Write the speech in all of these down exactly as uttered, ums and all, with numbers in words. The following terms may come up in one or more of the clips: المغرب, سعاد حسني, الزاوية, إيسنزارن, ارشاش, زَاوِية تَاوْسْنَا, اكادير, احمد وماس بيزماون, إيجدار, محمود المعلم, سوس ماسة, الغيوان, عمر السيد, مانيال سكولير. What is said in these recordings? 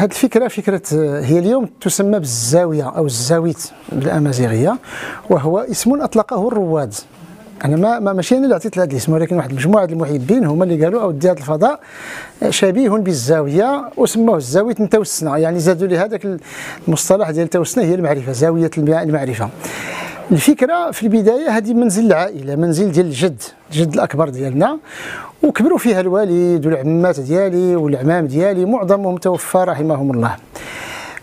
هذه الفكره فكره هي اليوم تسمى بالزاويه او الزاويت بالامازيغيه، وهو اسم اطلقه الرواد. انا ما ماشي انا اللي عطيت لهذا الاسم، ولكن واحد المجموعه المحبين هما اللي قالوا اودي هذا الفضاء شبيه بالزاويه وسموه زاويه تاوسنا، يعني زادوا لي هذاك المصطلح ديال تاوسنا هي المعرفه، زاويه المعرفه. الفكره في البدايه هذه منزل العائله، منزل ديال الجد، الجد الاكبر ديالنا، وكبروا فيها الوالد والعمات ديالي والعمام ديالي، معظمهم توفى رحمهم الله،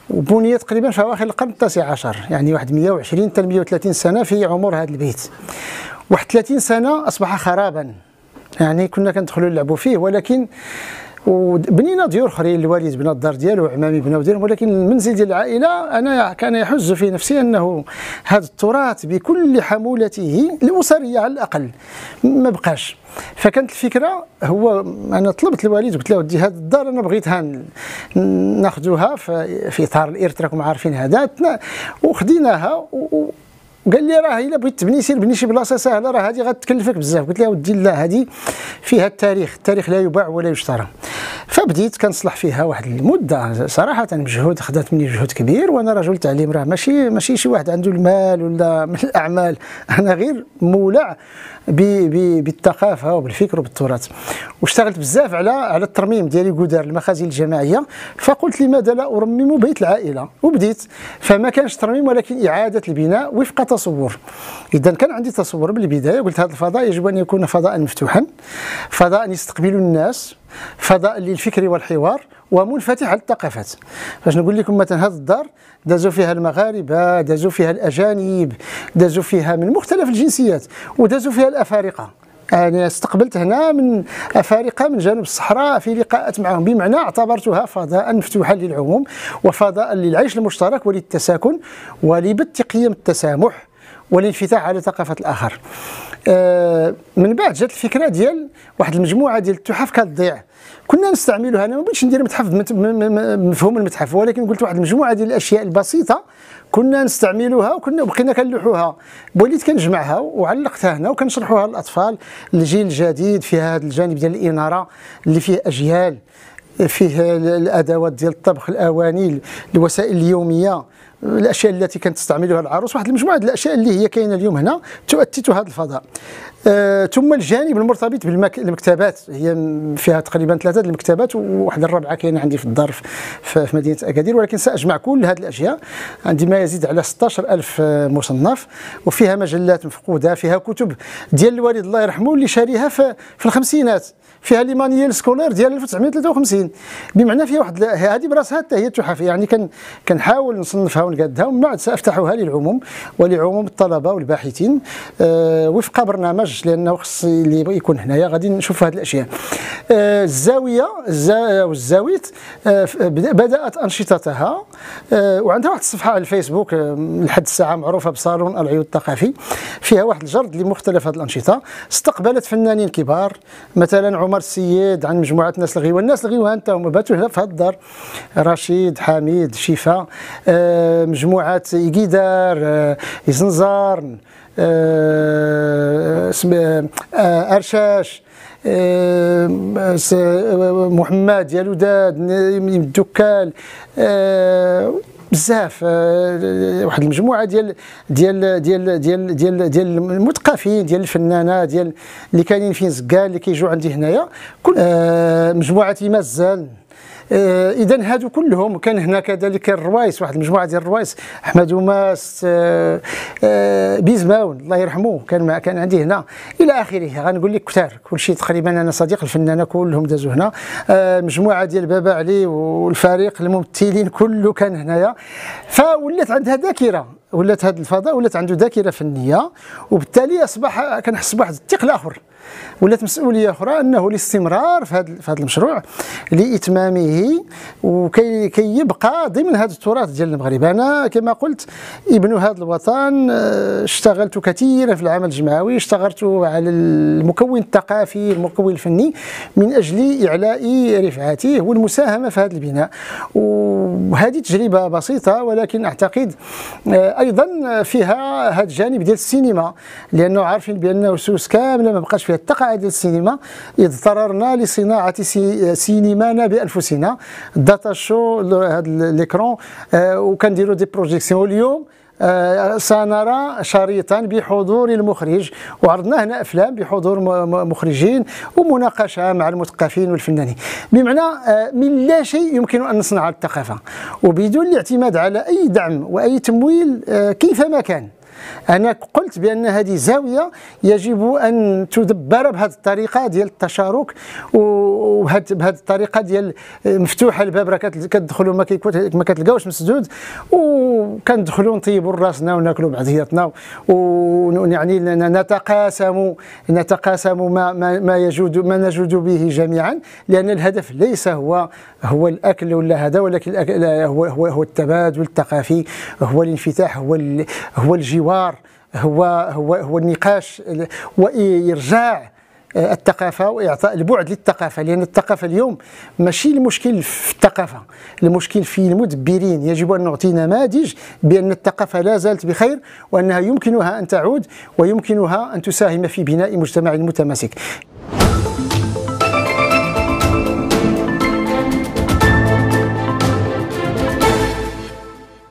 وبني تقريبا في اواخر القرن التاسع عشر، يعني واحد مئة وعشرين حتى مئة وثلاثين سنه في عمر هذا البيت. واحد ثلاثين سنه اصبح خرابا، يعني كنا كندخلوا نلعبوا فيه، ولكن وبنينا ديور اخرين، الوالد بنى الدار ديالو وعمامي بناو ديالهم، ولكن المنزل ديال العائله انا كان يحز في نفسي انه هذا التراث بكل حمولته الاسريه على الاقل ما بقاش. فكانت الفكره هو انا طلبت الوالد قلت له ودي هذه الدار انا بغيتها ناخذوها في اطار الارث، راكم عارفين هذا، وخديناها. و قال لي راه الا بغيت تبني سير بني شي بلاصه سهله، راه هذه غتكلفك بزاف. قلت له ودي لا، هذه فيها التاريخ، التاريخ لا يباع ولا يشترى. فبديت كنصلح فيها واحد المده صراحه، مجهود خدات مني مجهود كبير، وانا رجل تعليم، راه ماشي ماشي شي واحد عنده المال ولا من الاعمال، انا غير مولع بالثقافه وبالفكر وبالتراث. واشتغلت بزاف على على الترميم ديالي قدر المخازن الجماعيه، فقلت لماذا لا ارمم بيت العائله، وبديت. فما كانش ترميم ولكن اعاده البناء وفق تصور. اذا كان عندي تصور بالبدايه، قلت هذا الفضاء يجب ان يكون فضاء مفتوحا، فضاء يستقبل الناس، فضاء للفكر والحوار، ومنفتح على الثقافات. باش نقول لكم مثلا هذه الدار دازوا فيها المغاربه، دازوا فيها الاجانب، دازوا فيها من مختلف الجنسيات، ودازوا فيها الافارقه. انا استقبلت هنا من افارقه من جنوب الصحراء في لقاءات معهم، بمعنى اعتبرتها فضاء مفتوحا للعموم، وفضاء للعيش المشترك وللتساكن ولبث قيم التسامح والانفتاح على ثقافه الاخر. آه من بعد جات الفكره ديال واحد المجموعه ديال التحف كتضيع، كنا نستعملوها. انا ما بغيتش ندير متحف مفهوم المتحف، ولكن قلت واحد المجموعه ديال الاشياء البسيطه كنا نستعملوها وكنا بقينا كنلوحوها، وليت كنجمعها وعلقتها هنا وكنشرحوها للاطفال الجيل الجديد. فيها هذا الجانب ديال الاناره اللي فيه اجيال، فيه الادوات ديال الطبخ، الاواني، الوسائل اليوميه، الاشياء التي كانت تستعملها العروس، واحد المجموعه ديال الاشياء اللي هي كاينه اليوم هنا تؤتت هذا الفضاء. آه، ثم الجانب المرتبط بالمكتبات، هي فيها تقريبا ثلاثه المكتبات، وواحد الرابعه كاينه عندي في الدار في مدينه اكادير، ولكن ساجمع كل هذه الاشياء. عندي ما يزيد على ستة عشر ألف مصنف، وفيها مجلات مفقوده، فيها كتب ديال الوالد الله يرحمه اللي شاريها في, في الخمسينات، فيها لي مانيال سكولير ديال ألف وتسعمئة وثلاثة وخمسين، بمعنى فيها واحد هذه براسها حتى هي تحف، يعني كنحاول نصنفها ونقادها، ومن بعد سافتحها للعموم ولعموم الطلبه والباحثين آه، وفق برنامج، لانه خص اللي يكون هنايا غادي نشوفوا هذه الاشياء. آه الزاويه والزاويت آه بدات انشطتها آه، وعندها واحد الصفحه على الفيسبوك آه لحد الساعه معروفه بصالون العيون الثقافي، فيها واحد الجرد لمختلف هذه الانشطه. استقبلت فنانين كبار، مثلا عمر السيد عن مجموعه ناس الغيوان، الناس الغيوان حتى هما باتوا هنا في هذا الدار، رشيد، حميد، شفاء، آه مجموعه إيجدار آه إيسنزارن، آه آه ارشاش آه محمد ديالوداد، الدكال، آه بزاف، واحد المجموعه ديال ديال ديال ديال ديال ديال المثقفين، ديال الفنانه، ديال اللي كاينين في زكال اللي كيجوا عندي هنايا، مجموعه مازال. اذا هادو كلهم كان هنا كذلك الروايس، واحد المجموعه ديال الروايس، احمد وماس بيزماون الله يرحمه كان كان عندي هنا الى اخره. غنقول لك كثار كلشي تقريبا، انا صديق الفنانه كلهم دازوا هنا، مجموعه ديال بابا علي والفريق الممثلين كله كان هنايا. فولات عندها ذاكره، ولات هذا الفضاء ولات عنده ذاكره فنيه، وبالتالي اصبح كنحس بواحد الثقل اخر، ولات مسؤوليه اخرى انه الاستمرار في هذا في هذا المشروع لاتمامه، وكي كي يبقى ضمن هذا التراث ديال المغرب. انا كما قلت ابن هذا الوطن، اشتغلت كثيرا في العمل الجمعوي، اشتغلت على المكون الثقافي، المكون الفني، من اجل اعلاء رفعته والمساهمه في هذا البناء. وهذه تجربه بسيطه، ولكن اعتقد ايضا فيها هذا الجانب ديال السينما، لانه عارفين بانه سوس كامله ما بقاش فيها التقاعد السينما، إذ قررنا لصناعة سينمانا بأنفسنا، داتا شو هاد ليكرون، وكنديروا دي بروجيكسيون. اليوم سنرى شريطا بحضور المخرج، وعرضنا هنا افلام بحضور مخرجين ومناقشه مع المثقفين والفنانين. بمعنى من لا شيء يمكن ان نصنع الثقافه، وبدون الاعتماد على اي دعم واي تمويل كيفما كان. أنا قلت بأن هذه زاوية يجب أن تدبر بهذه الطريقة ديال التشارك، وبهذه الطريقة ديال مفتوحة الباب، راه كتدخلوا ما كتلقاوش مسدود، وكندخلوا نطيبوا راسنا وناكلوا بعضياتنا، ويعني نتقاسم نتقاسم ما ما يجود ما نجود به جميعا، لأن الهدف ليس هو هو الأكل ولا هذا، ولكن هو هو هو التبادل الثقافي، هو الانفتاح، هو هو الجوار، هو هو هو النقاش وإرجاع الثقافة وإعطاء البعد للثقافة. لأن الثقافة اليوم ماشي المشكل في الثقافة، المشكل في المدبرين. يجب أن نعطي نماذج بأن الثقافة لا زالت بخير، وأنها يمكنها أن تعود، ويمكنها أن تساهم في بناء مجتمع متماسك.